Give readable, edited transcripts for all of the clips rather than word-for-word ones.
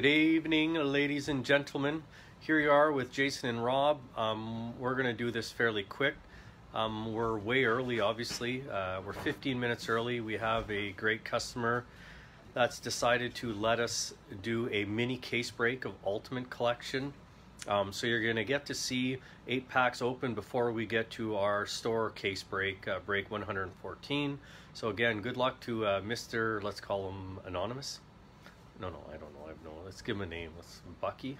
Good evening, ladies and gentlemen. Here you are with Jason and Rob. We're going to do this fairly quick. We're way early, obviously. We're 15 minutes early. We have a great customer that's decided to let us do a mini case break of Ultimate Collection. So you're going to get to see 8 packs open before we get to our store case break, break 114. So again, good luck to Mr., let's call him Anonymous. No, I don't know. I have no. Let's give him a name. Let's Bucky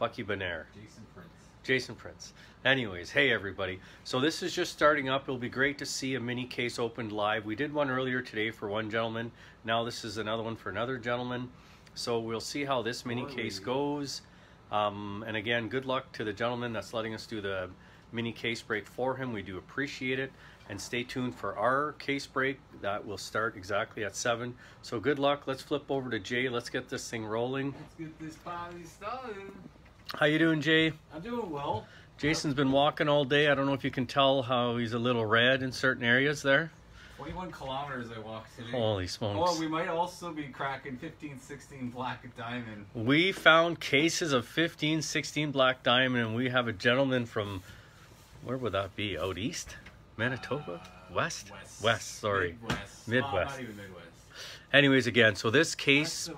Bonaire. Jason Prince. Anyways, hey everybody. So this is just starting up. It'll be great to see a mini case opened live. We did one earlier today for one gentleman. Now this is another one for another gentleman. So we'll see how this mini case goes. And again, good luck to the gentleman that's letting us do the mini case break for him. We do appreciate it. And stay tuned for our case break that will start exactly at 7. So good luck. Let's flip over to Jay. Let's get this thing rolling. Let's get this party started. How you doing, Jay? I'm doing well. Jason's been walking all day. I don't know if you can tell how he's a little red in certain areas there. 21 kilometers I walked today. Holy smokes. Well, we might also be cracking 15-16 Black Diamond. We found cases of 15-16 Black Diamond, and we have a gentleman from, where would that be, out east? Manitoba? West, sorry. Midwest. Well, not even Midwest. Anyways, again, so this case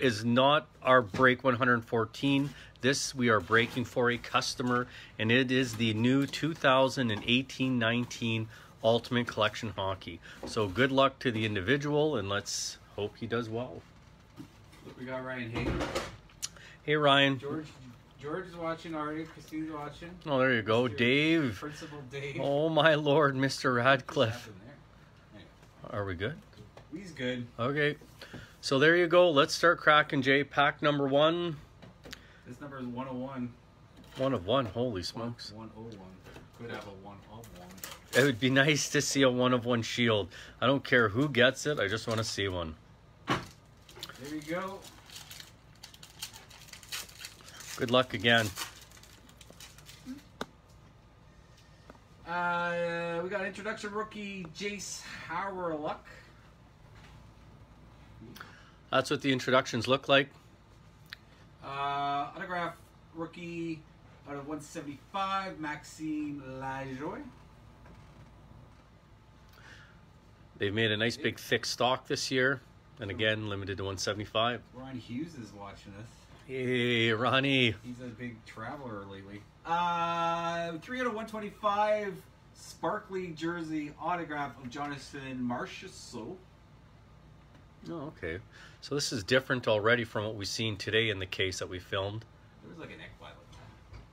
is not our break 114. This we are breaking for a customer, and it is the new 2018-19 Ultimate Collection Hockey. So good luck to the individual, and let's hope he does well. Look, we got Ryan Haney. Hey, Ryan. George is watching already. Christine's watching. Oh, there you go. Dave. Principal Dave. Oh, my Lord, Mr. Radcliffe. Are we good? He's good. Okay. So there you go. Let's start cracking, Jay. Pack number 1. This number is 101. 1 of 1. Holy smokes. 101. Could have a 1 of 1. It would be nice to see a 1 of 1 shield. I don't care who gets it. I just want to see one. There you go. Good luck again. We got introduction rookie Jace Hauerluck. That's what the introductions look like. Autograph rookie out of 175, Maxime Lajoie. They've made a nice big thick stock this year, and again limited to 175. Ron Hughes is watching us. Hey, Ronnie. He's a big traveler lately. 3 out of 125, sparkly jersey autograph of Jonathan Marchessault. Oh, okay. So this is different already from what we've seen today in the case that we filmed. There was like an egg white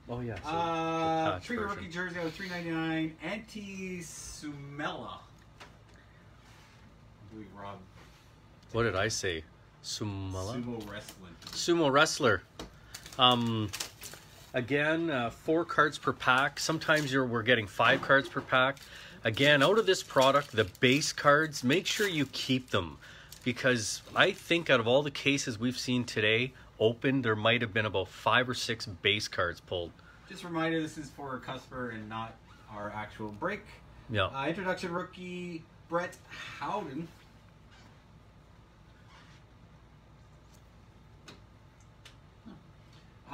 like that. Oh, yeah. So tree rookie jersey out of 399, Antti Suomela. I believe Rob. What did I say? Suomela? Sumo wrestler. Again, 4 cards per pack. Sometimes we're getting 5 cards per pack. Again, out of this product, the base cards, make sure you keep them, because I think out of all the cases we've seen today open, there might have been about 5 or 6 base cards pulled. Just a reminder, this is for a customer and not our actual break. Yeah. Introduction rookie Brett Howden.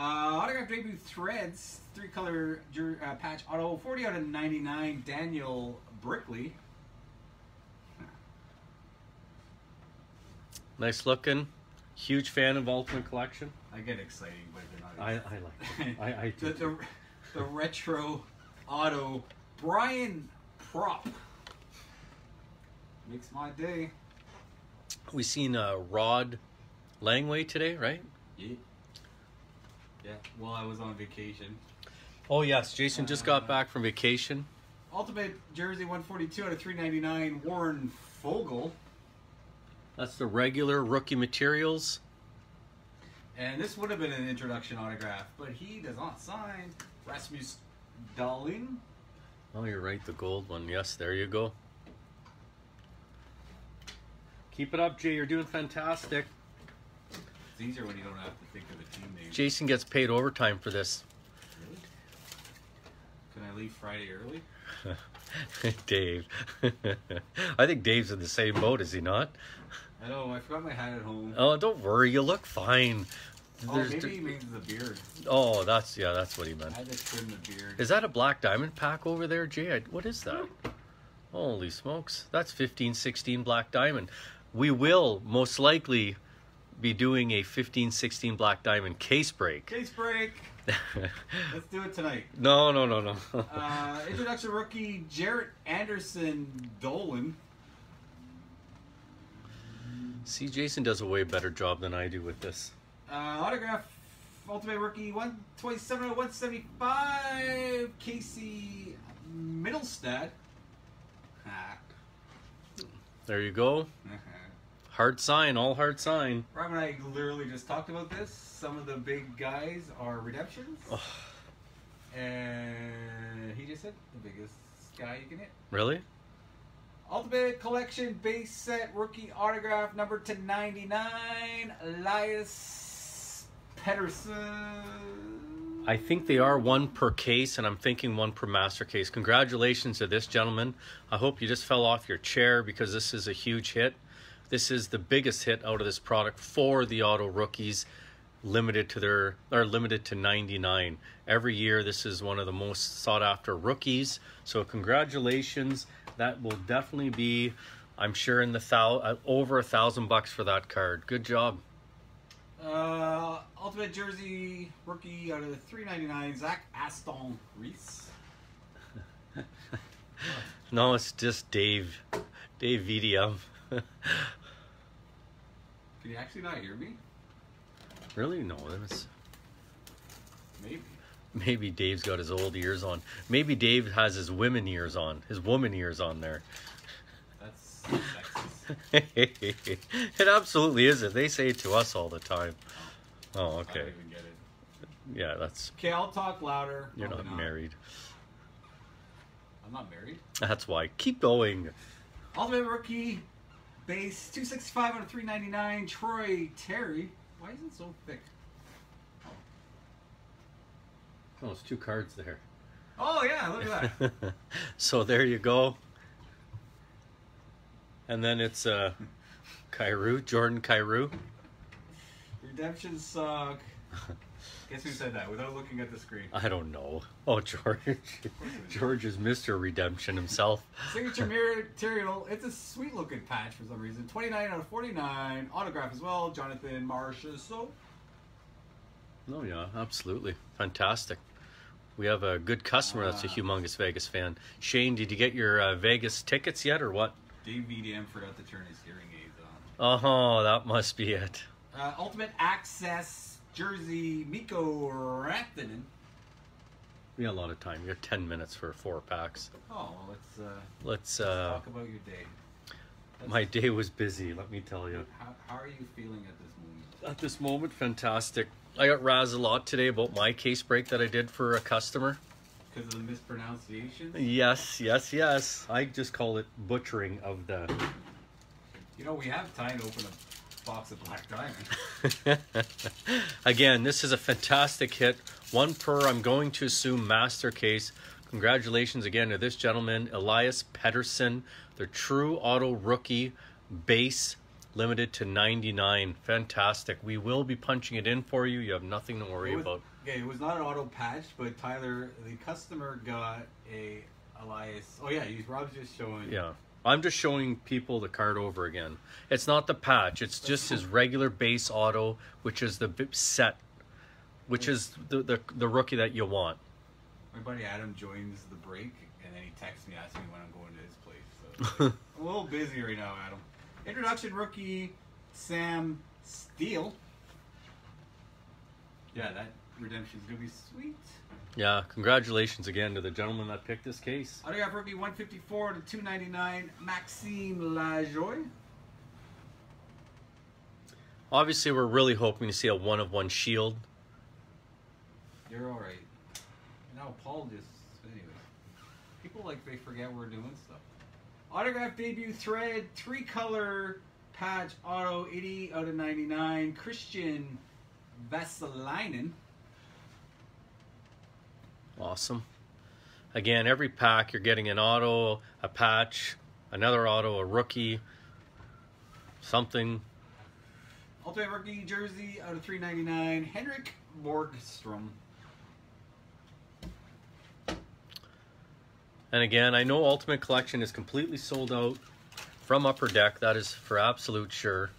Autograph debut threads, 3-color patch auto, 40 out of 99, Daniel Brickley. Nice looking. Huge fan of Ultimate Collection. I get excited, but they're not excited. I like it. I do. The retro auto, Brian Prop. Makes my day. We seen Rod Langway today, right? Yeah. Yeah, well, I was on vacation. Oh, yes. Jason just got back from vacation. Ultimate jersey, 142 out of 399, Warren Fogle. That's the regular rookie materials. And this would have been an introduction autograph, but he does not sign. Rasmus Dahlin. Oh, you're right. The gold one. Yes, there you go. Keep it up, Jay. You're doing fantastic. Easier when you don't have to think of a team name. Jason gets paid overtime for this. Really? Can I leave Friday early? Dave. I think Dave's in the same boat, is he not? I know, I forgot my hat at home. Oh, don't worry, you look fine. Maybe he means the beard. Oh, that's, yeah, that's what he meant. I just trimmed the beard. Is that a black diamond pack over there, Jay? What is that? Holy smokes. That's 15-16 black diamond. We will most likely be doing a 15-16 black diamond case break. Case break. Let's do it tonight. No. Introduction rookie Jaret Anderson-Dolan. See, Jason does a way better job than I do with this. Autograph Ultimate Rookie 127/175 Casey Middlestad. There you go. Hard sign, all hard sign. Rob and I literally just talked about this. Some of the big guys are redemptions. Oh. And he just hit the biggest guy you can hit. Really? Ultimate Collection Base Set Rookie Autograph number 299, Elias Pettersson. I think they are one per case, and I'm thinking one per master case. Congratulations to this gentleman. I hope you just fell off your chair because this is a huge hit. This is the biggest hit out of this product for the auto rookies, limited to 99. Every year, this is one of the most sought after rookies. So congratulations. That will definitely be, I'm sure, in the over $1,000 for that card. Good job. Ultimate Jersey rookie out of the 399, Zach Aston Reese. No, it's just Dave. Dave VDM. Can you actually not hear me? Really? No, that's... Maybe Dave's got his old ears on. Maybe Dave has his women ears on. His woman ears on there. That's sexist. It absolutely isn't. They say it to us all the time. Oh, okay. I don't even get it. Yeah, that's... Okay, I'll talk louder. You're not married. I'm not married? That's why. Keep going. Ultimate Rookie Base 265/399 Troy Terry. Why is it so thick? Oh, there's two cards there. Oh yeah, look at that. So there you go. And then it's Jordan Kyrou. Redemption suck. Guess who said that without looking at the screen? I don't know. Oh, George. George is Mr. Redemption himself. Signature material. It's a sweet looking patch for some reason. 29/49. Autograph as well. Jonathan Marchessault. Oh yeah, absolutely. Fantastic. We have a good customer that's a humongous Vegas fan. Shane, did you get your Vegas tickets yet or what? Dave VDM forgot to turn his hearing aids on. Oh, that must be it. Ultimate Access Jersey Mikko Rantanen. We got a lot of time. You got 10 minutes for 4 packs. Oh, well, let's talk about your day. My day was busy, let me tell you. How are you feeling at this moment? At this moment, fantastic. I got razzed a lot today about my case break that I did for a customer. Because of the mispronunciation? Yes. I just call it butchering of the... You know, we have time to open a box of black diamond. Again, this is a fantastic hit. One per, I'm going to assume, master case. Congratulations again to this gentleman, Elias Pettersson, the true auto rookie base. Limited to 99. Fantastic. We will be punching it in for you. You have nothing to worry about. Okay, it was not an auto patch, but Tyler, the customer, got a Elias. Oh yeah, Rob's just showing. Yeah, I'm just showing people the card over again. It's not the patch. It's just his regular base auto, which is the set, which is the rookie that you want. My buddy Adam joins the break, and then he texts me asking me when I'm going to his place. So, like, I'm a little busy right now, Adam. Introduction rookie Sam Steele. Yeah, that redemption's gonna be sweet. Yeah, congratulations again to the gentleman that picked this case. Autograph rookie 154/299 Maxime Lajoie. Obviously, we're really hoping to see a 1/1 shield. You're all right. Now Paul just, anyways. People like they forget we're doing stuff. Autograph debut thread, 3-color patch auto, 80/99, Christian Vasilinen. Awesome. Again, every pack you're getting an auto, a patch, another auto, a rookie, something. Ultimate Rookie Jersey out of 399, Henrik Borgstrom. And again, I know Ultimate Collection is completely sold out from Upper Deck. That is for absolute sure.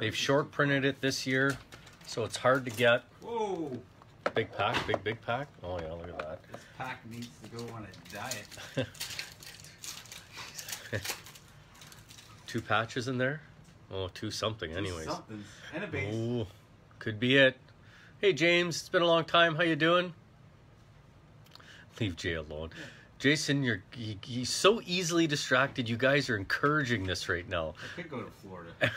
They've short printed it this year, so it's hard to get. Whoa! Big pack, big pack. Oh yeah, look at that. This pack needs to go on a diet. Two patches in there. Oh, two something anyways. Something. And a base. Ooh, could be it. Hey James, it's been a long time. How you doing? Leave Jay alone. Yeah. Jason, you're so easily distracted. You guys are encouraging this right now. I could go to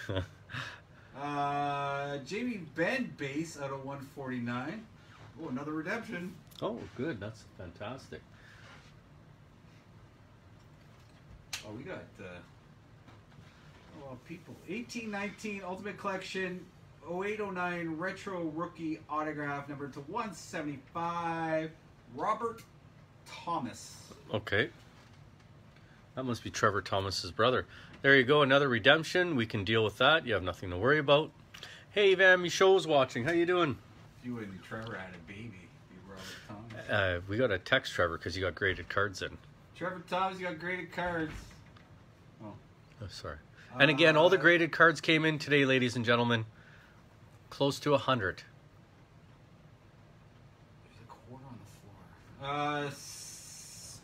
Florida. Jamie Benn base out of 149. Oh, another redemption. Oh, good. That's fantastic. Oh, we got people. 1819 Ultimate Collection 0809 Retro Rookie Autograph number to 175. Robert Thomas. Okay. That must be Trevor Thomas's brother. There you go, another redemption. We can deal with that. You have nothing to worry about. Hey, Van Michaud's watching. How you doing? You and Trevor had a baby. You Robert Thomas. We got to text Trevor because you got graded cards in. Trevor Thomas, you got graded cards. Oh, sorry. And again, all the graded cards came in today, ladies and gentlemen. Close to 100. There's a quarter on the floor. What is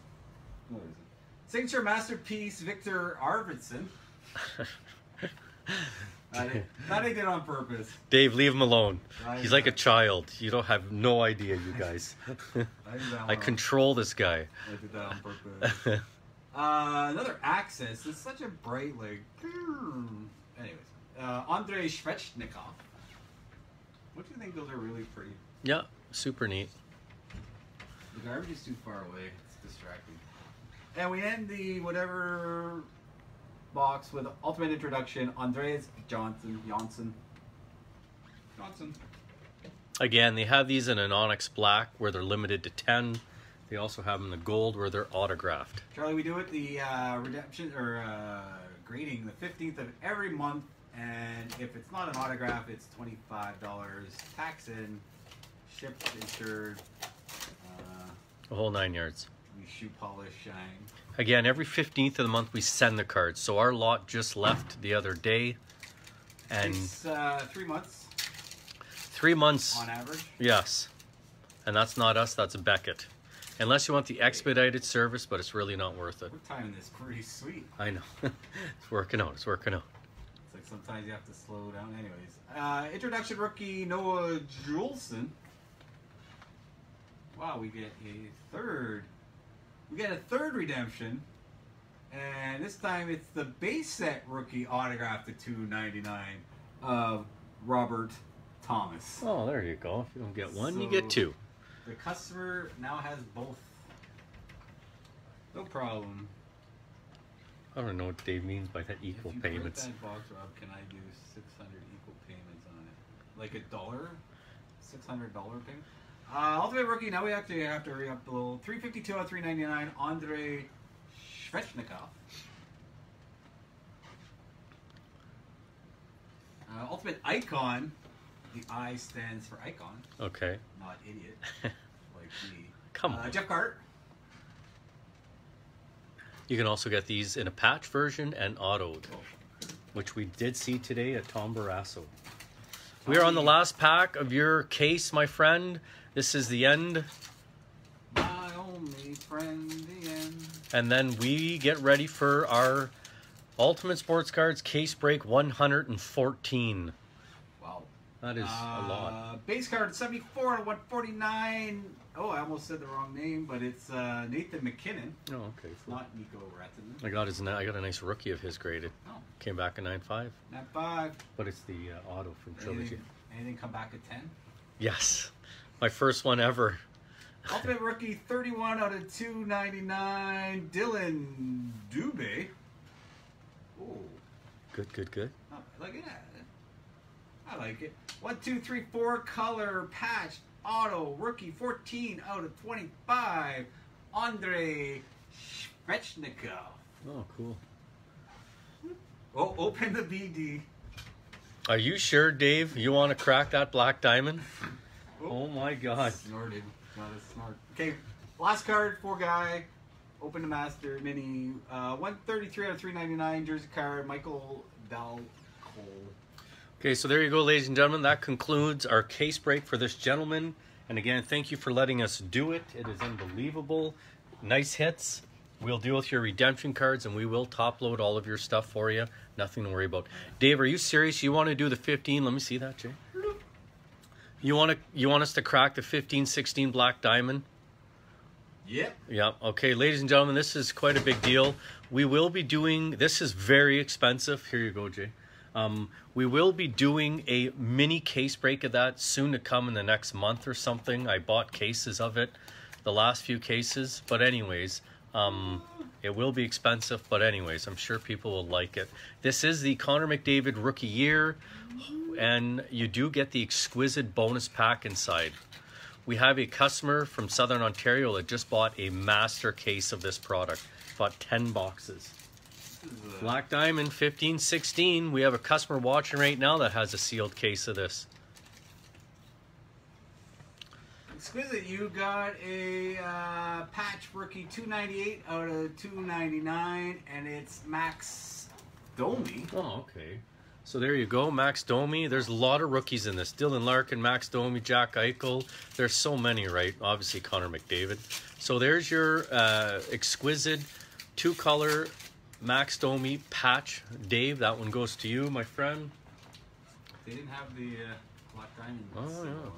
it? Signature Masterpiece, Victor Arvidsson. That I did on purpose. Dave, leave him alone. He's like a child. You don't have no idea, you guys. I control this guy. I did that on purpose. Another Axis. It's such a bright, like... Anyways. Andrei Svechnikov. What do you think? Those are really pretty. Yeah, super neat. The garbage is too far away. It's distracting. And we end the whatever box with Ultimate Introduction, Andreas Johnson. Again, they have these in an Onyx Black where they're limited to 10. They also have them in the gold where they're autographed. Charlie, we do it the redemption or grading the 15th of every month, and if it's not an autograph, it's $25 tax in, shipped, insured, the whole 9 yards. We shoe polish, shine. Again, every 15th of the month we send the cards. So our lot just left the other day, and it's 3 months. 3 months on average. Yes, and that's not us. That's Beckett. Unless you want the expedited service, but it's really not worth it. We're timing this pretty sweet. I know. It's working out. It's working out. It's like sometimes you have to slow down. Anyways, introduction rookie Noah Juulsen. Wow, we get a third. We got a third redemption, and this time it's the base set rookie autograph to 299 of Robert Thomas. Oh, there you go. If you don't get one, so you get two. The customer now has both. No problem. I don't know what Dave means by that equal payments. If you print that box, Rob, can I do 600 equal payments on it? Like a dollar? $600 payment? Ultimate Rookie, now we actually have to re-up a little. 352 out of 399, Andrei Svechnikov. Ultimate Icon, the I stands for Icon. Okay. Not Idiot. Like me. Come on. Jeff Carter. You can also get these in a patch version and autoed, which we did see today at Tom Barrasso. We are on the last pack of your case, my friend. This is the end. My only friend, the end. And then we get ready for our Ultimate Sports Cards Case Break 114. Wow. That is a lot. Base card 74 out of 149. Oh, I almost said the wrong name, but it's Nathan McKinnon. Oh, okay. Cool. It's not Nico Ratton. I got a nice rookie of his graded. Oh. Came back at 9.5. 9.5. But it's the auto from Trilogy. Anything come back at 10? Yes. My first one ever. Ultimate Rookie 31 out of 299. Dylan Dubé. Oh. Good. Look at that. I like it. 1, 2, 3, 4 color patch auto rookie 14 out of 25. Andrei Svechnikov. Oh, cool. Oh, open the BD. Are you sure, Dave? You want to crack that black diamond? Oop. Oh my God! Snorted. Not a snort. Okay, last card, four guy, open to master, mini, 133/399 jersey card, Michael Dalcol. Okay, so there you go, ladies and gentlemen. That concludes our case break for this gentleman. And again, thank you for letting us do it. It is unbelievable. Nice hits. We'll deal with your redemption cards, and we will top load all of your stuff for you. Nothing to worry about. Dave, are you serious? You want to do the 15? Let me see that, Jay. You want us to crack the 15/16 black diamond? Yep. Yeah. Okay, ladies and gentlemen, this is quite a big deal. We will be doing. This is very expensive. Here you go, Jay. We will be doing a mini case break of that soon to come in the next month or something. I bought cases of it, the last few cases. But anyways. It will be expensive, but anyways, I'm sure people will like it. This is the Connor McDavid rookie year, and you do get the exquisite bonus pack inside. We have a customer from Southern Ontario that just bought a master case of this product. Bought 10 boxes. Black Diamond 15/16. We have a customer watching right now that has a sealed case of this. Exquisite, you got a patch rookie 298/299, and it's Max Domi. Oh, okay. So there you go, Max Domi. There's a lot of rookies in this. Dylan Larkin, Max Domi, Jack Eichel. There's so many, right? Obviously, Connor McDavid. So there's your exquisite two-color Max Domi patch. Dave, that one goes to you, my friend. They didn't have the black diamonds. Oh, yeah.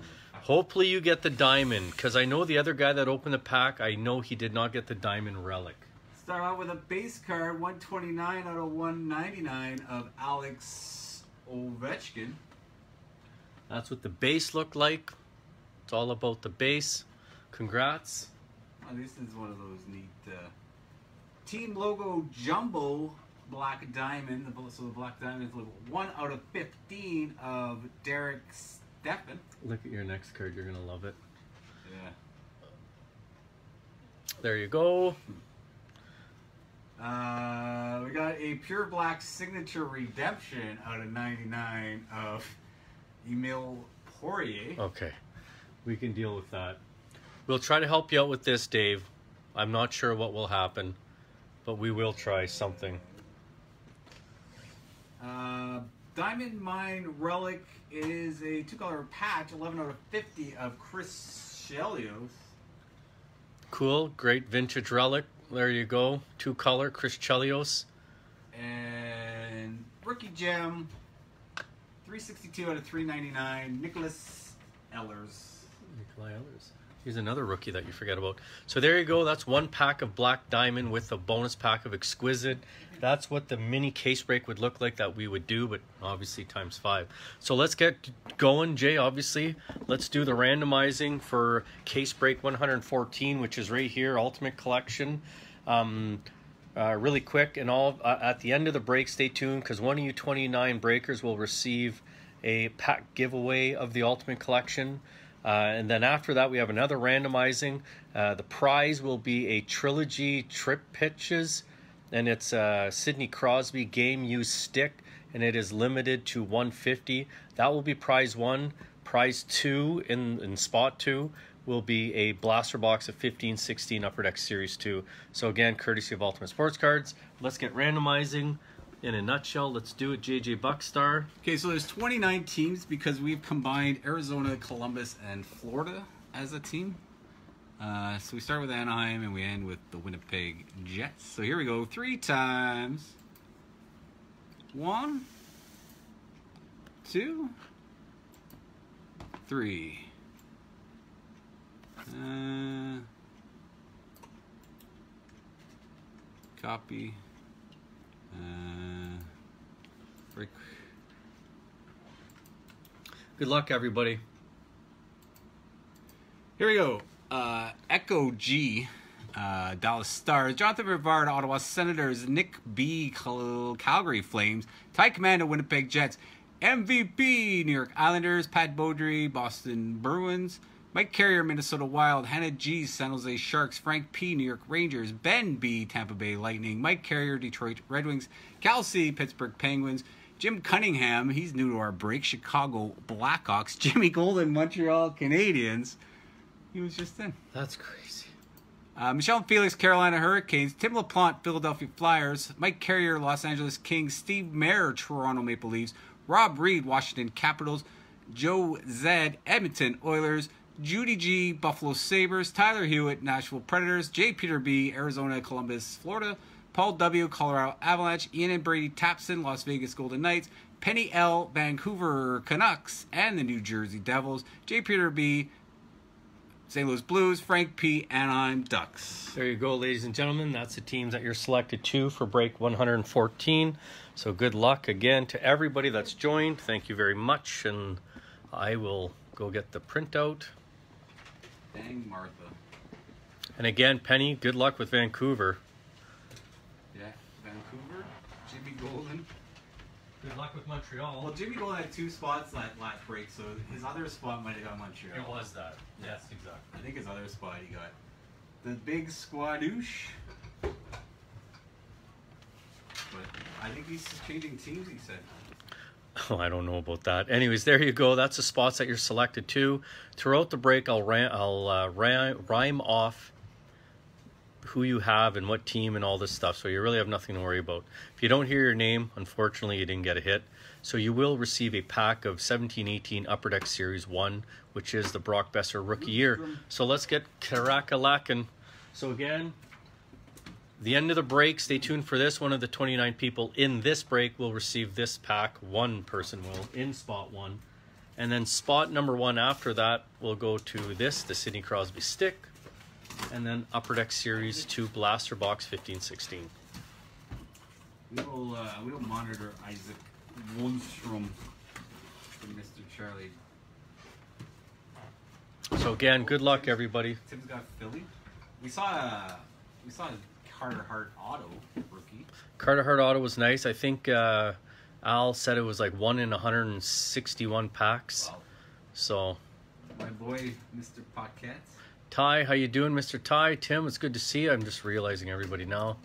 Hopefully you get the diamond, because I know the other guy that opened the pack, I know he did not get the diamond relic. Start out with a base card, 129/199 of Alex Ovechkin. That's what the base looked like. It's all about the base. Congrats. Oh, this is one of those neat team logo jumbo black diamond. So the black diamond is level 1/15 of Derek Stepan. Look at your next card. You're going to love it. Yeah. There you go. We got a pure black signature redemption /99 of Emile Poirier. Okay. We can deal with that. We'll try to help you out with this, Dave. I'm not sure what will happen, but we will try something. Diamond Mine Relic is a two-color patch, 11/50 of Chris Chelios. Cool, great vintage relic. There you go, two-color Chris Chelios. And Rookie Gem, 362/399, Nicholas Ehlers. Nikolai Ehlers. Here's another rookie that you forget about. So there you go, that's one pack of Black Diamond with a bonus pack of Exquisite. That's what the mini case break would look like that we would do, but obviously times 5. So let's get going, Jay, obviously. Let's do the randomizing for case break 114, which is right here, Ultimate Collection. Really quick, and all at the end of the break, stay tuned, because one of you 29 breakers will receive a pack giveaway of the Ultimate Collection. And then after that, we have another randomizing. The prize will be a trilogy trip pitches. And it's a Sidney Crosby game use stick, and it is limited to 150. That will be prize 1. Prize 2 in spot 2 will be a blaster box of 15/16 Upper Deck Series 2. So again, courtesy of Ultimate Sports Cards. Let's get randomizing in a nutshell. Let's do it, JJ Buckstar. Okay, so there's 29 teams because we've combined Arizona, Columbus, and Florida as a team. So we start with Anaheim and we end with the Winnipeg Jets. So here we go. 3 times 1, 2, 3. Copy. Break. Good luck, everybody. Here we go. Echo G, Dallas Stars, Jonathan Brevard, Ottawa Senators, Nick B, Calgary Flames, Ty Commando, Winnipeg Jets, MVP, New York Islanders, Pat Beaudry, Boston Bruins, Mike Carrier, Minnesota Wild, Hannah G, San Jose Sharks, Frank P, New York Rangers, Ben B, Tampa Bay Lightning, Mike Carrier, Detroit Red Wings, Cal C, Pittsburgh Penguins, Jim Cunningham, he's new to our break. Chicago Blackhawks. Jimmy Golden, Montreal Canadiens. He was just in. That's crazy. Michelle Felix, Carolina Hurricanes. Tim LaPlante, Philadelphia Flyers. Mike Carrier, Los Angeles Kings. Steve Mayer, Toronto Maple Leafs. Rob Reed, Washington Capitals. Joe Zed, Edmonton Oilers. Judy G, Buffalo Sabres. Tyler Hewitt, Nashville Predators. J. Peter B, Arizona, Columbus, Florida. Paul W, Colorado Avalanche. Ian and Brady Tapson, Las Vegas Golden Knights. Penny L, Vancouver Canucks and the New Jersey Devils. J. Peter B, St. Louis Blues. Frank P, Anaheim Ducks. There you go, ladies and gentlemen. That's the teams that you're selected to for break 114. So good luck again to everybody that's joined. Thank you very much, and I will go get the printout. Dang Martha. And again, Penny, good luck with Vancouver. Yeah, Vancouver, Jimmy Golden. Good luck with Montreal. Well, Jimmy Golden had two spots that last break, so his other spot might have got Montreal. It was that. Yes, exactly. I think his other spot he got the big squadouche. But I think he's changing teams, he said. Oh, I don't know about that. Anyways, there you go. That's the spots that you're selected to. Throughout the break, I'll rhyme off who you have and what team and all this stuff, so you really have nothing to worry about. If you don't hear your name, unfortunately, you didn't get a hit. So you will receive a pack of 17-18 Upper Deck Series 1, which is the Brock Besser rookie year. So let's get crack-a-lackin'. So again, the end of the break, stay tuned for this. One of the 29 people in this break will receive this pack. One person will in spot one. And then spot number one after that will go to this, the Sidney Crosby stick. And then Upper Deck Series 2 Blaster Box 1516. We will monitor Isaac Lundstrom for Mr. Charlie. So again, good luck, everybody. Tim's got Philly. We saw Carter Hart auto rookie. Carter Hart auto was nice. I think Al said it was like 1 in 161 packs. Wow. So my boy, Mr. Paquette. Ty, how you doing, Mr. Ty? Tim, it's good to see you. I'm just realizing everybody now.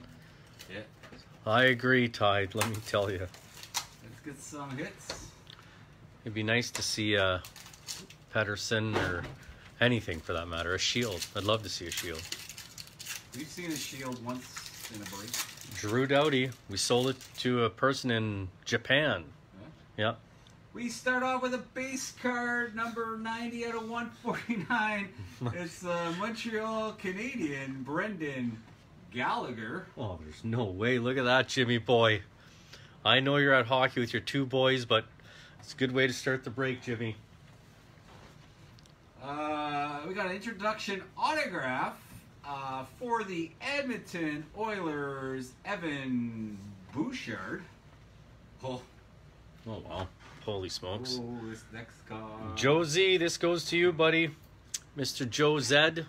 Yeah. I agree, Ty. Let me tell you. Let's get some hits. It'd be nice to see Pettersson or anything for that matter. A shield. I'd love to see a shield. We've seen a shield once in a break. Drew Doughty. We sold it to a person in Japan. Yeah. Yeah. We start off with a base card, number 90 out of 149. It's Montreal Canadian, Brendan Gallagher. Oh, there's no way. Look at that, Jimmy boy. I know you're at hockey with your two boys, but it's a good way to start the break, Jimmy. We got an introduction autograph. For the Edmonton Oilers, Evan Bouchard. Oh, oh wow. Holy smokes. Oh, this next card. Josie, this goes to you, buddy. Mr. Joe Zed.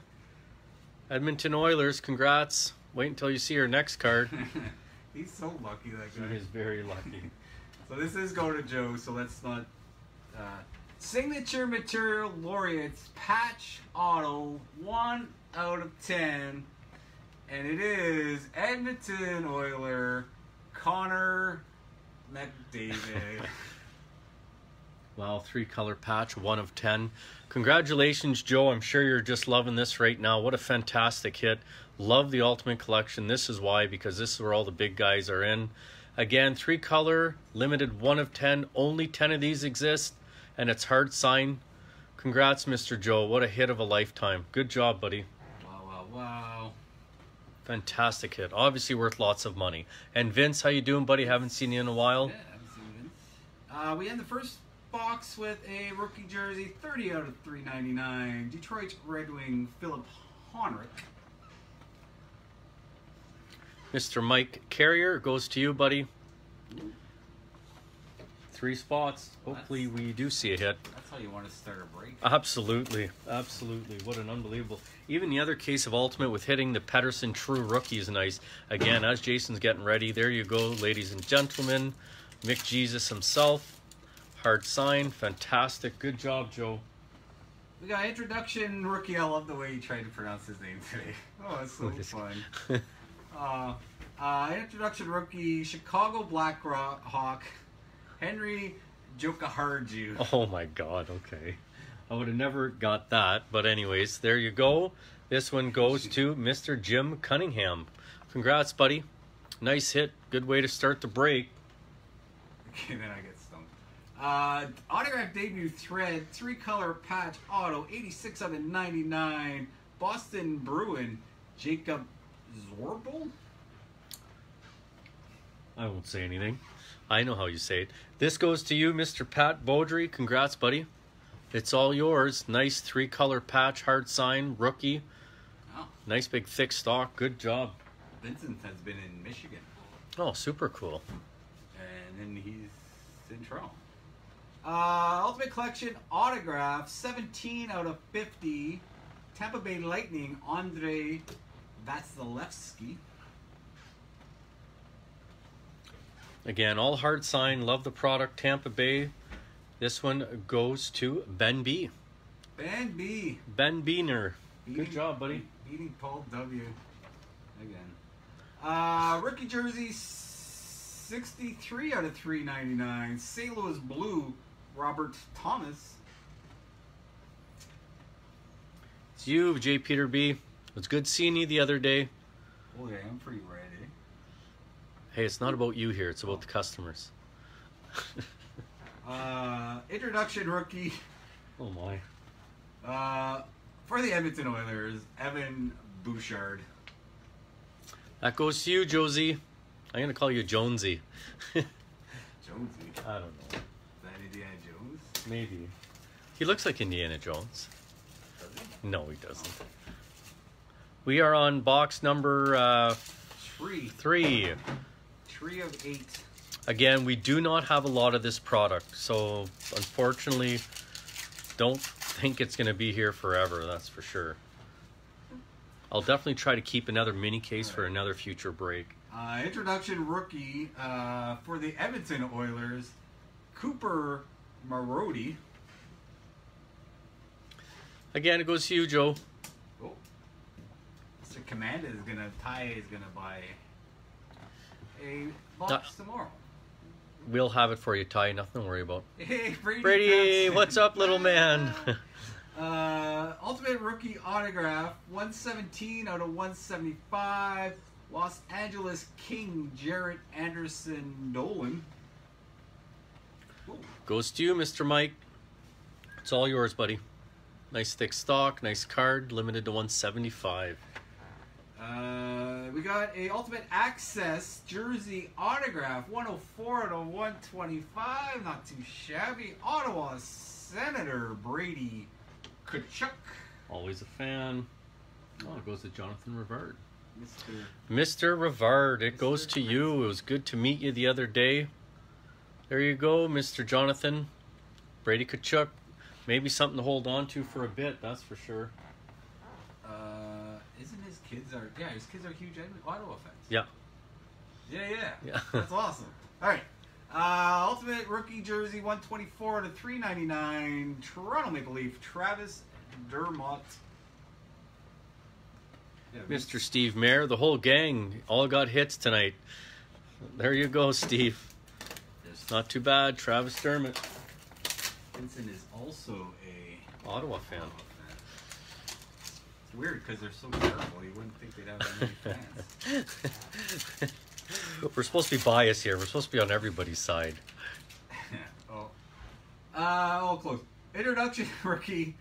Edmonton Oilers, congrats. Wait until you see your next card. He's so lucky, that guy. He is very lucky. So this is going to Joe, so let's not... signature material laureates, patch auto, 1 out of 10, and it is Edmonton Oiler Connor McDavid. Wow, 3-color patch, 1 of 10. Congratulations, Joe. I'm sure you're just loving this right now. What a fantastic hit. Love the Ultimate Collection. This is why, because this is where all the big guys are in. Again, 3-color, limited 1 of 10. Only 10 of these exist, and it's hard signed. Congrats, Mr. Joe. What a hit of a lifetime. Good job, buddy. Wow, wow, wow. Fantastic hit. Obviously worth lots of money. And Vince, how you doing, buddy? Haven't seen you in a while. Yeah, haven't seen Vince. We end the first box with a rookie jersey, 30 out of 399. Detroit Red Wing, Filip Hronek. Mr. Mike Carrier, goes to you, buddy. Three spots. Hopefully we do see a hit. That's how you want to start a break. Absolutely. Absolutely. What an unbelievable. Even the other case of Ultimate with hitting the Pettersson true rookie is nice. Again, as Jason's getting ready, there you go, ladies and gentlemen. Mick Jesus himself. Hard sign. Fantastic. Good job, Joe. We got introduction rookie. I love the way you tried to pronounce his name today. Oh, that's so fun. Introduction rookie, Chicago Blackhawk. Henry Jokaharju. Oh my God, okay. I would have never got that. But anyways, there you go. This one goes to Mr. Jim Cunningham. Congrats, buddy. Nice hit. Good way to start the break. Okay, then I get stumped. Autograph debut thread, 3-color patch auto, 86/99. Boston Bruin, Jacob Zorbold? I won't say anything. I know how you say it. This goes to you, Mr. Pat Beaudry. Congrats, buddy. It's all yours. Nice 3-color patch, hard sign, rookie. Oh. Nice big thick stock. Good job. Vincent has been in Michigan. Oh, super cool. And then he's in Toronto. Ultimate Collection autograph, 17/50. Tampa Bay Lightning, Andrei Vasilevsky. Again, all hard sign. Love the product, Tampa Bay. This one goes to Ben B. Ben B. Ben Beener. Good job, buddy. Beating Paul W. Again. Rookie jersey, 63/399. St. Louis Blue, Robert Thomas. It's you, J. Peter B. It was good seeing you the other day. Oh, yeah, I'm pretty ready. Hey, it's not about you here. It's about the customers. Introduction rookie. Oh, my. For the Edmonton Oilers, Evan Bouchard. That goes to you, Josie. I'm going to call you Jonesy. Jonesy? I don't know. Is that Indiana Jones? Maybe. He looks like Indiana Jones. Does he? No, he doesn't. Oh. We are on box number... Three. Of 8. Again, we do not have a lot of this product, so unfortunately don't think it's going to be here forever, that's for sure. I'll definitely try to keep another mini case for another future break. Introduction rookie for the Edmonton Oilers, Cooper Marody. Again, it goes to you, Joe. Oh. Mr. Commander is going to buy a box tomorrow. We'll have it for you, Ty. Nothing to worry about. Hey, Brady, what's up, little man? Ultimate rookie autograph, 117/175. Los Angeles King, Jaret Anderson-Dolan. Goes to you, Mr. Mike. It's all yours, buddy. Nice thick stock, nice card, limited to 175. We got a Ultimate Access jersey autograph, 104/125, not too shabby. Ottawa Senator, Brady Tkachuk. Always a fan. Oh, it goes to Jonathan Rivard. Mr. Rivard, it goes to you. It was good to meet you the other day. There you go, Mr. Jonathan. Brady Tkachuk. Maybe something to hold on to for a bit, that's for sure. His kids are huge Ottawa fans. Yeah. Yeah. That's awesome. All right. Ultimate rookie jersey, 124/399. Toronto Maple Leaf, Travis Dermott. Yeah, Mr. Steve Mayer, the whole gang, all got hits tonight. There you go, Steve. Yes. Not too bad, Travis Dermott. Vincent is also a Ottawa fan. It's weird because they're so terrible. You wouldn't think they'd have that many fans. We're supposed to be biased here. We're supposed to be on everybody's side. Close. Introduction rookie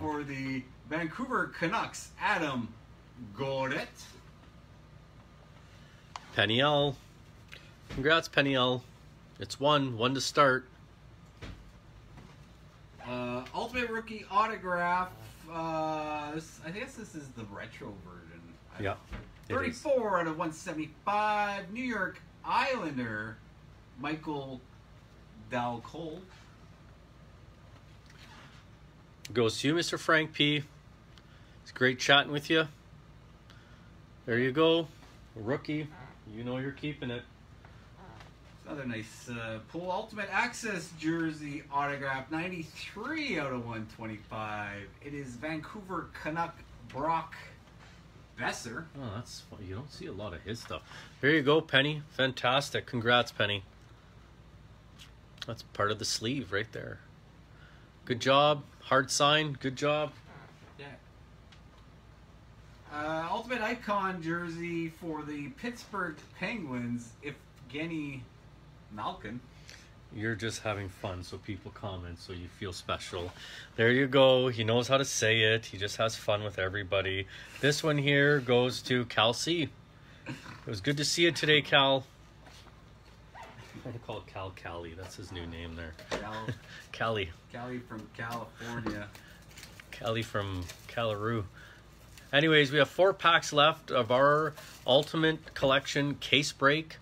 for the Vancouver Canucks, Adam Gaudette. Peniel. Congrats, Peniel. It's one to start. Ultimate rookie autograph. I guess this is the retro version. Yeah. 34/175. New York Islander, Michael Dalcol. Goes to you, Mr. Frank P. It's great chatting with you. There you go, rookie. You know you're keeping it. Another nice pull. Ultimate Access jersey autograph, 93/125. It is Vancouver Canuck, Brock Besser. Oh, that's funny. You don't see a lot of his stuff. There you go, Penny. Fantastic. Congrats, Penny. That's part of the sleeve right there. Good job. Hard sign. Good job. Yeah. Ultimate Icon jersey for the Pittsburgh Penguins, Evgeny Malkin. You're just having fun so people comment so you feel special. There you go. He knows how to say it. He just has fun with everybody. This one here goes to Cal C. It was good to see you today, Cal. I'm going to call it Cal Cali. That's his new name there. Cal. Cali. Cali from California. Cali from Calaroo. Anyways, we have 4 packs left of our Ultimate Collection case break.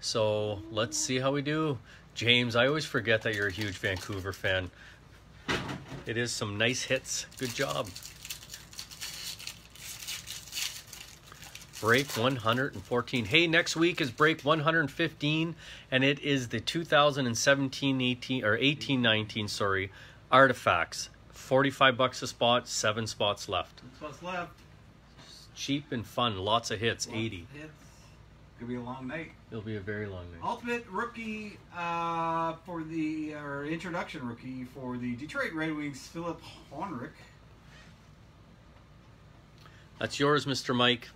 So let's see how we do. James, I always forget that you're a huge Vancouver fan. It is some nice hits. Good job. Break 114. Hey, next week is break 115, and it is the 2017-18 or 18-19, sorry, artifacts. $45 a spot, 7 spots left. 7 spots left. Cheap and fun. Lots of hits. Lots 80. Hits. Could be a long night. It'll be a very long night. Ultimate rookie for the introduction rookie for the Detroit Red Wings, Filip Hronek. That's yours, Mr. Mike.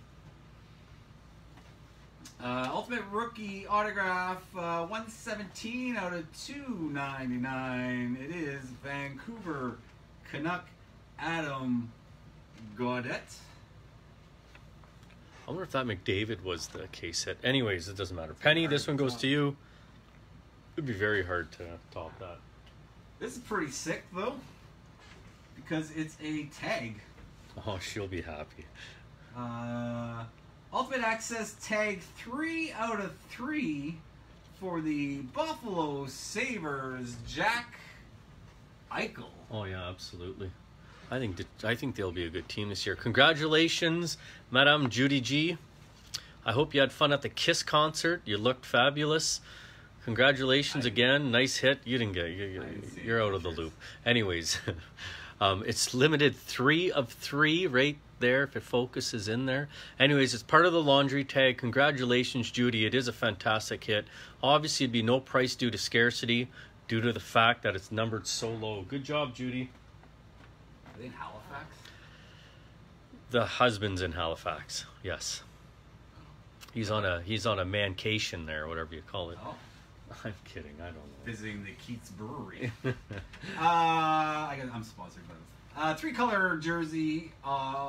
Ultimate rookie autograph 117 out of 299. It is Vancouver Canuck Adam Gaudette. I wonder if that McDavid was the case hit. Anyways, it doesn't matter. Penny, this one goes to you. It'd be very hard to top that. This is pretty sick though, because it's a tag. Oh, she'll be happy. Ultimate Access tag 3 out of 3 for the Buffalo Sabres, Jack Eichel. Oh yeah, absolutely. I think they'll be a good team this year. Congratulations, Madame Judy G. I hope you had fun at the KISS concert. You looked fabulous. Congratulations again. Nice hit. You didn't get it. You're out of the loop. Anyways, it's limited 3 of 3 right there if it focuses in there. Anyways, it's part of the laundry tag. Congratulations, Judy. It is a fantastic hit. Obviously, it'd be no price due to scarcity, due to the fact that it's numbered so low. Good job, Judy. In Halifax? The husband's in Halifax, yes. He's on a mancation there, whatever you call it. Oh. I'm kidding, I don't know. Visiting the Keats Brewery. I'm sponsored by this. 3-color jersey,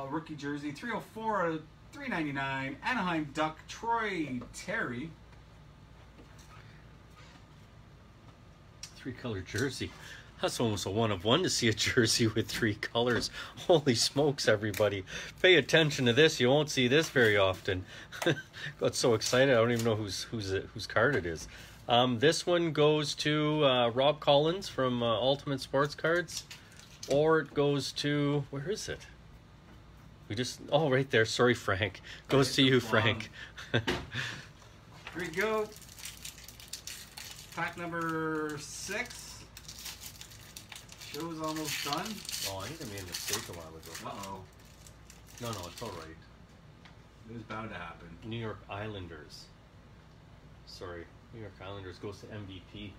rookie jersey, 304 out of 399, Anaheim Duck, Troy Terry. 3-color jersey. That's almost a 1-of-1 to see a jersey with 3 colors. Holy smokes, everybody. Pay attention to this. You won't see this very often. Got so excited. I don't even know whose card it is. This one goes to Rob Collins from Ultimate Sports Cards. Or it goes to... Where is it? We just... Oh, right there. Sorry, Frank. Goes to you, Frank. Here we go. Pack number 6. Show's almost done. Oh, I think I made a mistake a while ago. Uh-oh. No, it's all right. It was bound to happen. New York Islanders. Sorry. New York Islanders goes to MVP.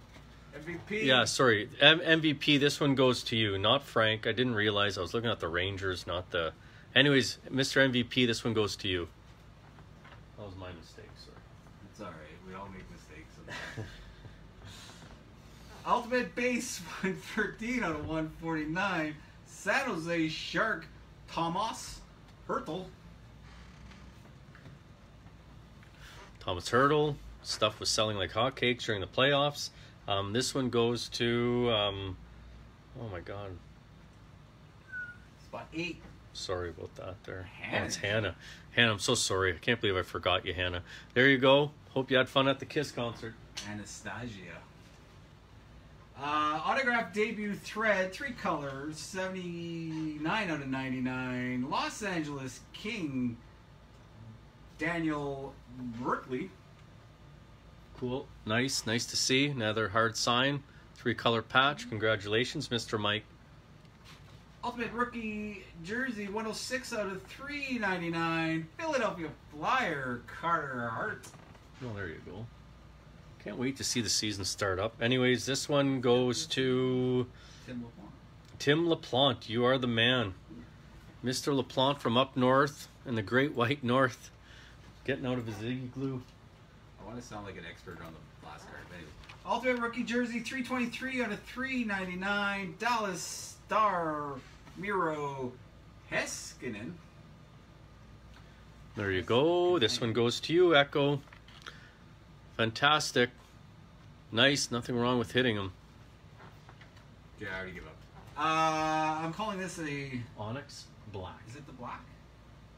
MVP? Yeah, sorry. MVP, this one goes to you, not Frank. I didn't realize. I was looking at the Rangers, not the... Anyways, Mr. MVP, this one goes to you. That was my mistake, sorry. It's all right. We all make mistakes sometimes. Ultimate base 113 out of 149. San Jose Shark Thomas Hertel. Stuff was selling like hotcakes during the playoffs. This one goes to oh my god, spot 8. Sorry about that there. Oh, it's Hannah. Hannah, I'm so sorry. I can't believe I forgot you, Hannah. There you go. Hope you had fun at the KISS concert. Anastasia. Autograph debut thread, 3 colors, 79 out of 99. Los Angeles King, Daniel Brickley. Cool. Nice. Nice to see. Another hard sign. 3-color patch. Congratulations, Mr. Mike. Ultimate rookie jersey, 106 out of 399. Philadelphia Flyer, Carter Hart. Oh, there you go. Can't wait to see the season start up. Anyways, this one goes to Tim LaPlante. Tim LaPlante, you are the man. Mr. LaPlante from up north in the Great White North. Getting out of his igloo. I want to sound like an expert on the last card. Ultimate rookie jersey, 323 out of 399. Dallas Star Miro Heskinen. There you go. This one goes to you, Echo. Fantastic. Nice. Nothing wrong with hitting him. Yeah, I already give up. I'm calling this a... Onyx Black. Is it the black?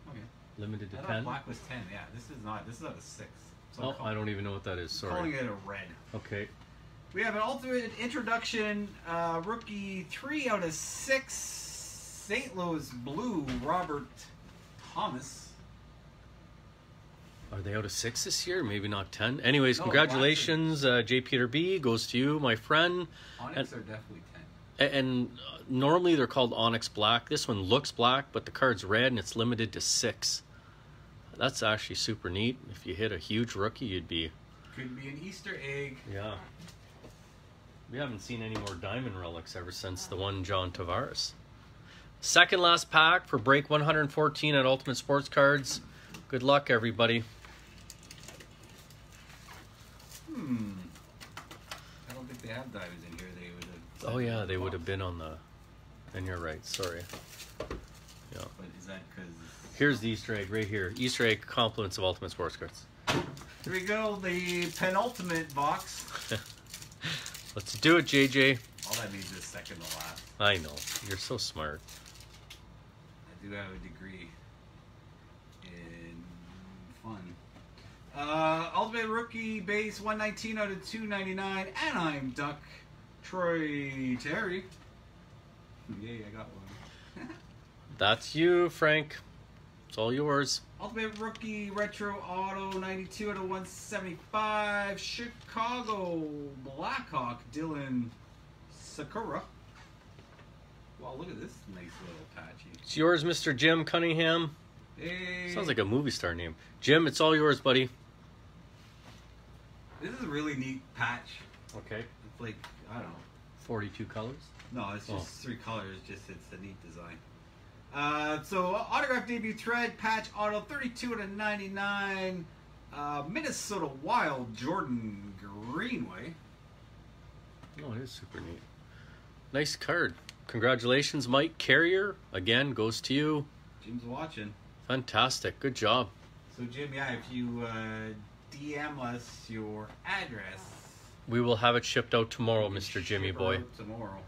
Okay. Limited to 10. I thought black was 10, yeah. This is not. This is out of 6. So oh, I don't even know what that is. Sorry. I'm calling it a red. Okay. We have an ultimate introduction. Rookie 3 out of 6. St. Louis Blue, Robert Thomas. Are they out of 6 this year? Maybe not 10. Anyways, no, congratulations. J. Peter B. goes to you, my friend. Onyx are definitely 10. And normally they're called Onyx Black. This one looks black, but the card's red, and it's limited to 6. That's actually super neat. If you hit a huge rookie, you'd be... Could be an Easter egg. Yeah. We haven't seen any more diamond relics ever since the one John Tavares. Second last pack for break 114 at Ultimate Sports Cards. Good luck, everybody. I don't think they have diamonds in here. They would have... Oh, yeah, they would have been on the... And you're right. Sorry. Yeah. But is that because... Here's the Easter egg right here. Easter egg compliments of Ultimate Sports Cards. Here we go, the penultimate box. Let's do it, JJ. All that means is second to last. I know. You're so smart. I do have a degree in fun. Ultimate rookie base 119 out of 299. Anaheim Duck, Troy Terry. Yay, I got one. That's you, Frank. It's all yours. Ultimate rookie retro auto 92 out of 175. Chicago Blackhawk Dylan Sakura. Wow, look at this nice little patchy. It's yours, Mr. Jim Cunningham. Hey. Sounds like a movie star name. Jim, it's all yours, buddy. This is a really neat patch. Okay. It's like, I don't know. 42 colors? No, it's just 3 colors. Just it's a neat design. So autograph debut thread patch auto 32 out of 99 Minnesota Wild Jordan Greenway. Oh, it is super neat. Nice card. Congratulations, Mike Carrier. Again, goes to you. Jim's watching. Fantastic. Good job. So Jim, yeah, if you DM us your address, we will have it shipped out tomorrow, Mr. Jimmy Boy. Tomorrow.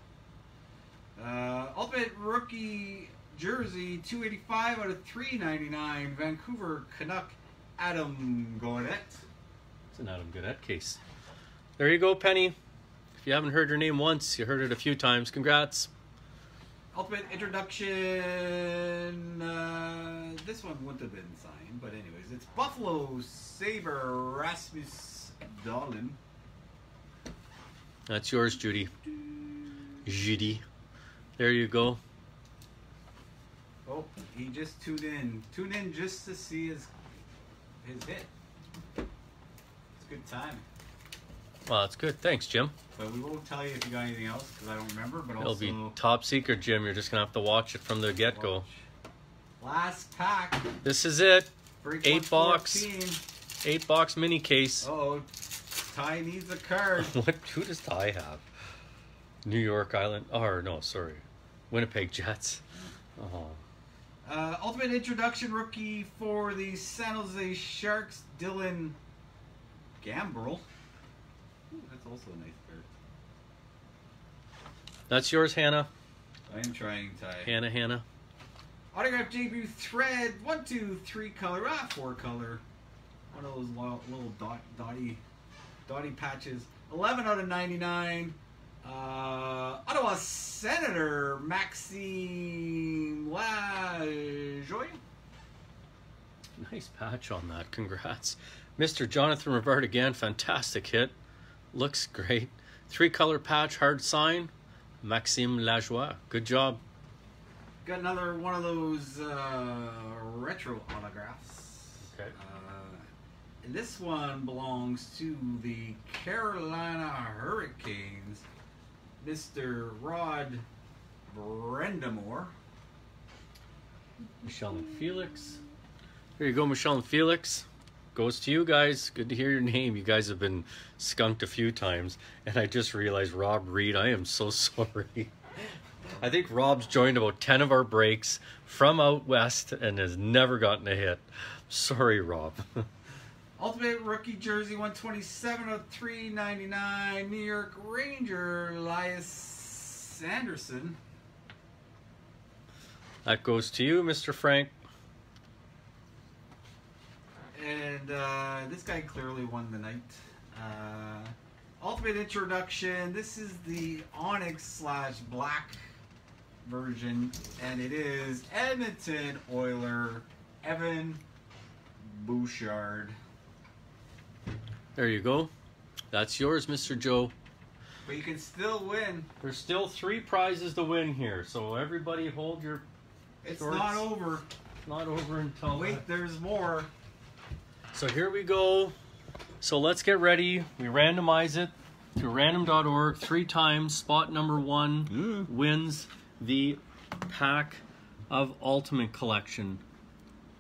Ultimate rookie jersey 285 out of 399 Vancouver Canuck Adam Gaudette. It's an Adam Gaudette case. There you go, Penny. If you haven't heard your name once, you heard it a few times. Congrats. Ultimate introduction. This one wouldn't have been signed, but anyways, it's Buffalo Sabre Rasmus Dahlin. That's yours, Judy. Judy. There you go. Oh, he just tuned in. Tune in just to see his hit. It's good timing. Well, that's good. Thanks, Jim. But we won't tell you if you got anything else because I don't remember. But it'll also be top secret, Jim. You're just gonna have to watch it from the get-go. Last pack. This is it. Break 8 box mini case. Uh-oh, Ty needs a card. What? Who does Ty have? New York Island. Oh no, sorry, Winnipeg Jets. Oh. Ultimate introduction rookie for the San Jose Sharks, Dylan Gambrell. Ooh, that's also a nice pair. That's yours, Hannah. I am trying, Ty. Hannah. Autograph debut thread, 1, 2, 3 color, 4 color. One of those little dotty patches. 11 out of 99. Ottawa Senator Maxime Lajoie. Nice patch on that. Congrats. Mr. Jonathan Rivard again. Fantastic hit. Looks great. 3 color patch, hard sign. Maxime Lajoie. Good job. Got another one of those retro autographs. Okay. This one belongs to the Carolina Hurricanes, Mr. Rod Brendamore. Michelle and Felix. Here you go, Michelle and Felix. Goes to you guys. Good to hear your name. You guys have been skunked a few times. And I just realized, Rob Reed, I am so sorry. I think Rob's joined about 10 of our breaks from out west and has never gotten a hit. Sorry, Rob. Ultimate rookie jersey, 127/399, New York Ranger, Elias Anderson. That goes to you, Mr. Frank. And this guy clearly won the night. Ultimate introduction. This is the Onyx/Black version, and it is Edmonton Oiler, Evan Bouchard. There you go. That's yours, Mr. Joe. But you can still win. There's still 3 prizes to win here, so everybody hold your shorts. It's not over. Not over until... Wait, there's more. So here we go. So let's get ready. We randomize it through random.org 3 times. Spot number 1 wins the pack of Ultimate Collection.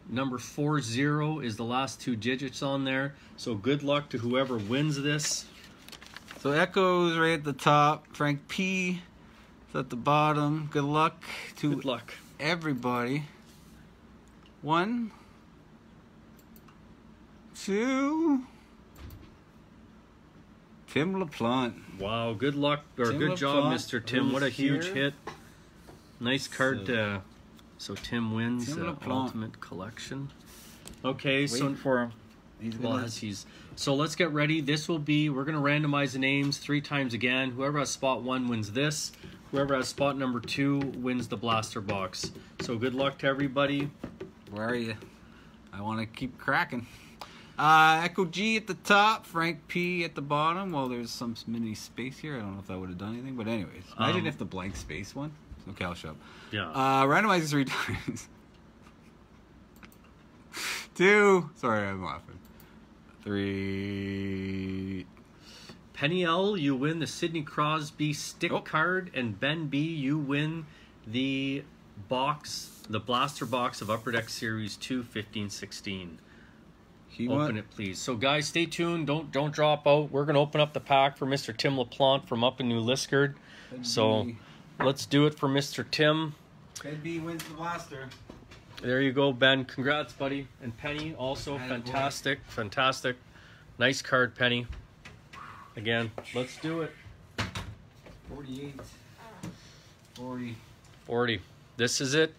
Number 40 is the last 2 digits on there. So good luck to whoever wins this. So Echo's right at the top. Frank P is at the bottom. Good luck to everybody. 1, 2. Tim LaPlante. Wow, good luck or Tim good job, Mr. Tim. What a huge hit. Nice card. So Tim wins the Ultimate Collection. Okay, waiting for him. So let's get ready. This will be, we're going to randomize the names 3 times again. Whoever has spot 1 wins this. Whoever has spot number 2 wins the blaster box. So good luck to everybody. Where are you? I want to keep cracking. Echo G at the top, Frank P at the bottom. Well, there's some mini space here. I don't know if that would have done anything, but anyways. Imagine if the blank space one. Okay, I'll show up. Yeah. Randomizes 3 times. 2. Sorry, I'm laughing. 3. Penny L, you win the Sidney Crosby stick card. And Ben B, you win the box, the blaster box of Upper Deck Series 2, 15-16. Open it, please. So, guys, stay tuned. Don't drop out. We're going to open up the pack for Mr. Tim LaPlante from up in New Liskard. So... let's do it for Mr. Tim. Ben B wins the blaster. There you go, Ben. Congrats, buddy. And Penny, also fantastic. Fantastic. Nice card, Penny. Again, let's do it. 48. 40. 40. This is it.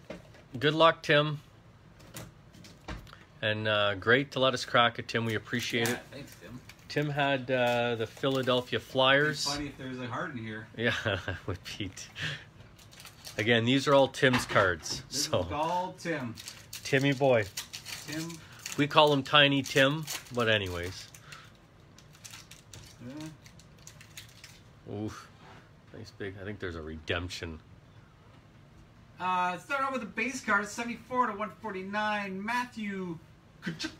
Good luck, Tim. And great to let us crack it, Tim. We appreciate it. Thanks, Tim. Tim had the Philadelphia Flyers. It'd be funny if there's a heart in here. Yeah, it would be. Again, these are all Tim's cards. This is all Tim. Timmy boy. Tim. We call him Tiny Tim, but anyways. Yeah. Oof. Nice big. I think there's a redemption. Start off with a base card, 74/149, Matthew Tkachuk.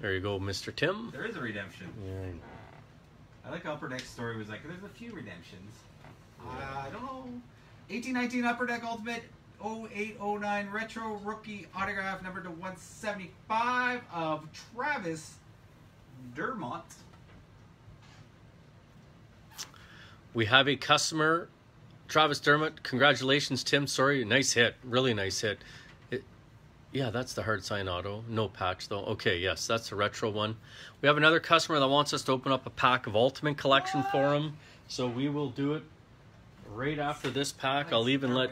There you go, Mr. Tim. There is a redemption. Yeah. I like Upper Deck's story was like, there's a few redemptions. I don't know. 1819 Upper Deck Ultimate 0809 Retro Rookie Autograph number to 175 of Travis Dermott. We have a customer, Travis Dermott. Congratulations, Tim. Sorry, nice hit. Really nice hit. Yeah, that's the hard sign auto. No patch, though. Okay, yes, that's the retro one. We have another customer that wants us to open up a pack of Ultimate Collection for him, so we will do it right after this pack. I'll even let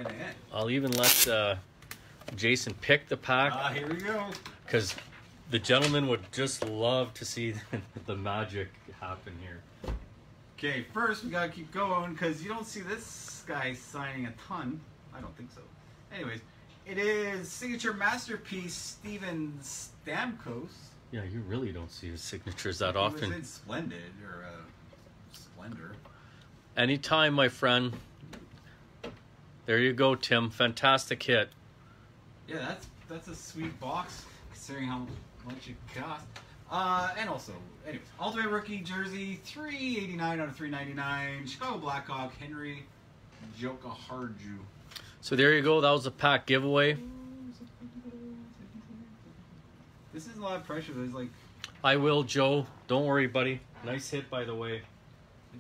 Jason pick the pack. Ah, here we go. Because the gentleman would just love to see the magic happen here. Okay, first we gotta keep going because you don't see this guy signing a ton. I don't think so. Anyways. It is signature masterpiece Steven Stamkos. Yeah, you really don't see his signatures that often. He was in Splendid or Splendor. Anytime, my friend. There you go, Tim. Fantastic hit. Yeah, that's a sweet box considering how what you got. And also, anyways, All-Star Rookie Jersey, 389 out of 399. Chicago Blackhawk, Henry Jokiharju. So there you go. That was the pack giveaway. This is a lot of pressure. There's like... I will, Joe. Don't worry, buddy. Nice hit, by the way.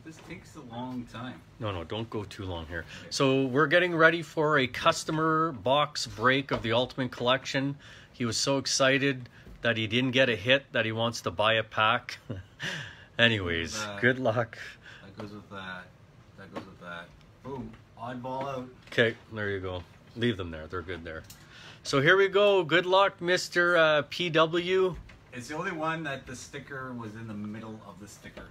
This takes a long time. No, don't go too long here. Okay. So we're getting ready for a customer box break of the Ultimate Collection. He was so excited that he didn't get a hit that he wants to buy a pack. Anyways, good luck. That goes with that. That goes with that. Boom. Oddball out. Okay, there you go. Leave them there. They're good there. So here we go. Good luck, Mr. PW. It's the only one that the sticker was in the middle of the sticker.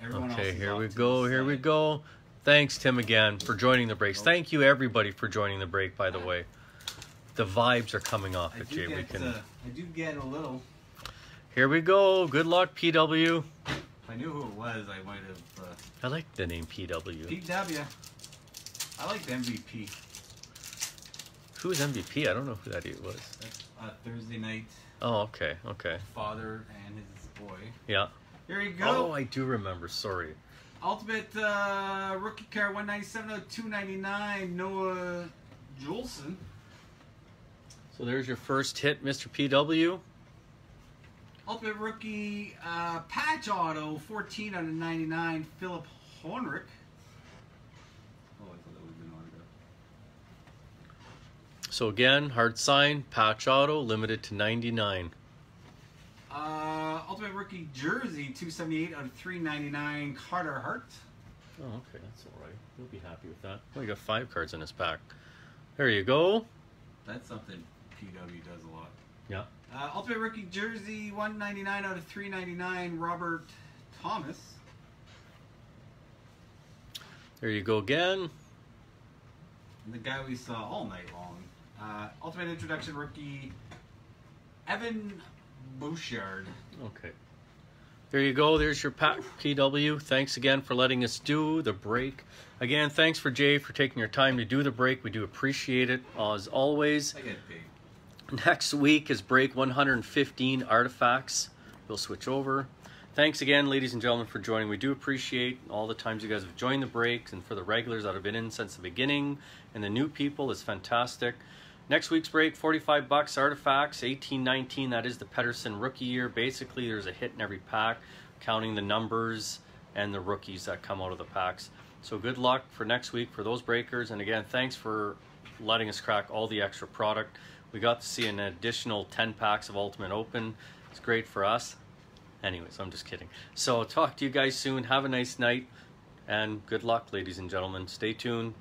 Everyone else. Okay, here we go. Here we go. Thanks, Tim, again, for joining the breaks. Thank you, everybody, for joining the break, by the way. The vibes are coming off at Jay Weekend. I do get a little. Here we go. Good luck, PW. If I knew who it was, I might have... I like the name PW. PW. I like the MVP. Who's MVP? I don't know who that was. That's Thursday night. Oh, okay, okay. Father and his boy. Yeah. Here you go. Oh, I do remember. Sorry. Ultimate rookie card 197 out of 299. Noah Juulsen. So there's your first hit, Mr. PW. Ultimate rookie patch auto 14 out of 99. Filip Hronek. So again, hard sign, patch auto, limited to 99. Ultimate rookie jersey, 278 out of 399, Carter Hart. Oh, okay, that's all right. You'll be happy with that. Well, you got 5 cards in his pack. There you go. That's something PW does a lot. Yeah. Ultimate rookie jersey, 199 out of 399, Robert Thomas. There you go again. And the guy we saw all night long. Ultimate introduction rookie, Evan Bouchard. Okay. There you go. There's your pack, PW. Thanks again for letting us do the break. Again, thanks for Jay for taking your time to do the break. We do appreciate it as always. I get paid. Next week is break 115, Artifacts. We'll switch over. Thanks again, ladies and gentlemen, for joining. We do appreciate all the times you guys have joined the breaks, and for the regulars that have been in since the beginning, and the new people, it's fantastic. Next week's break, $45, Artifacts, 18-19. That is the Pettersson rookie year. Basically, there's a hit in every pack, counting the numbers and the rookies that come out of the packs. So good luck for next week for those breakers. And again, thanks for letting us crack all the extra product. We got to see an additional 10 packs of Ultimate Open. It's great for us. Anyways, I'm just kidding. So I'll talk to you guys soon. Have a nice night, and good luck, ladies and gentlemen. Stay tuned.